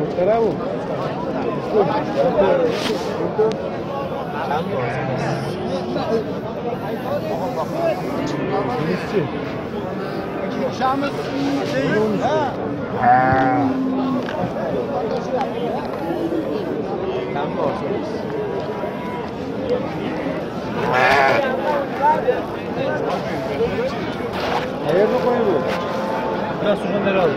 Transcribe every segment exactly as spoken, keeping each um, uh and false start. Караул. Ayarını koyuyoruz. Biraz sumanları alın.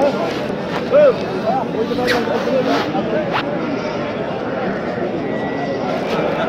Kaç saat? Kaç saat?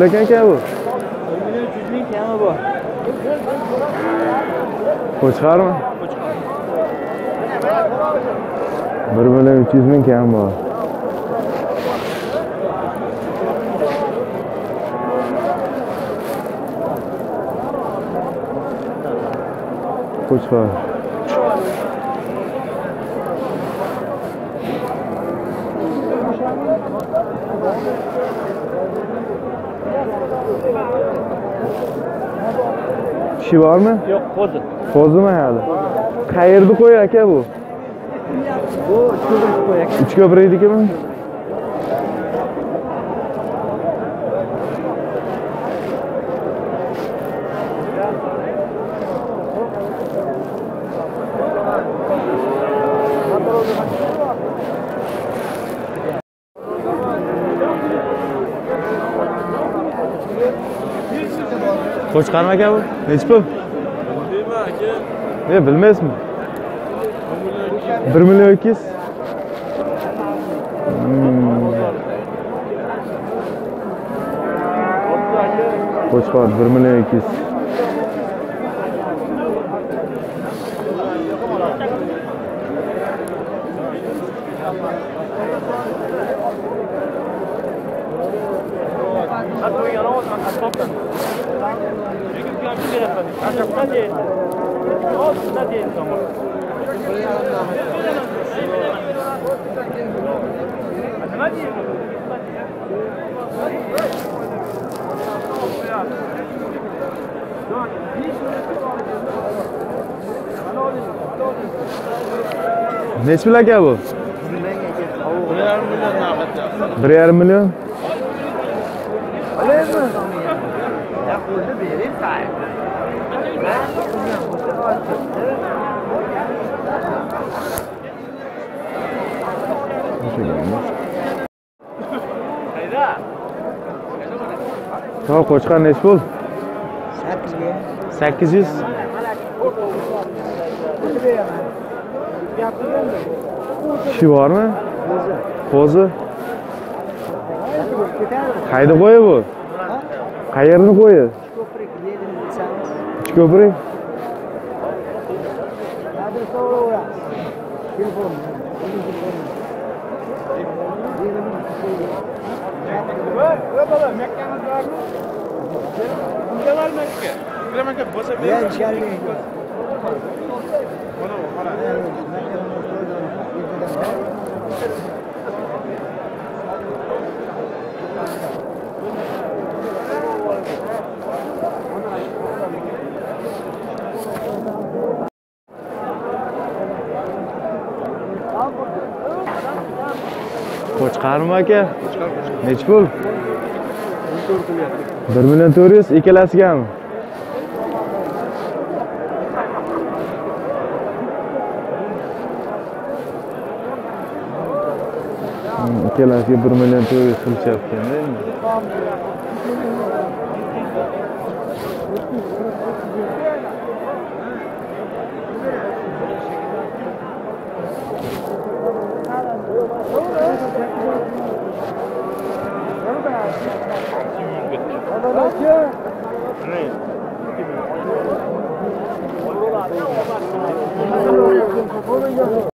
Lekin ki bu? Cüzmin ki ama bu. Koçar mı? Bir böyle üç yüz bin ki ama bu. Koçar. Şey var mı? Yok, kozu. Kozu mu yani? Kayırdı koyak ya bu. Bu üç köprü koyak. Üç köprüydü ki mi? Koçkarmak ya bu? Neç pul? Ne bilmez mi? Bir milyon iki yüz. Koçkar bir milyon iki yüz. Neç pul aka bu? bir yarım milyon. Tamam koçkan neç pul? sekiz yüz. Şey var mı? Kozu. Kozu. Haydi koyu bu. Qayerni qo'yasiz? Ko'prik yerini bilsangiz. Ko'prik. Qo'chqarmi aka? Nech pul? bir million to'rt yuz ikkalasiga. İkkalasiga bir million to'rt yuz pul chaqganda endi.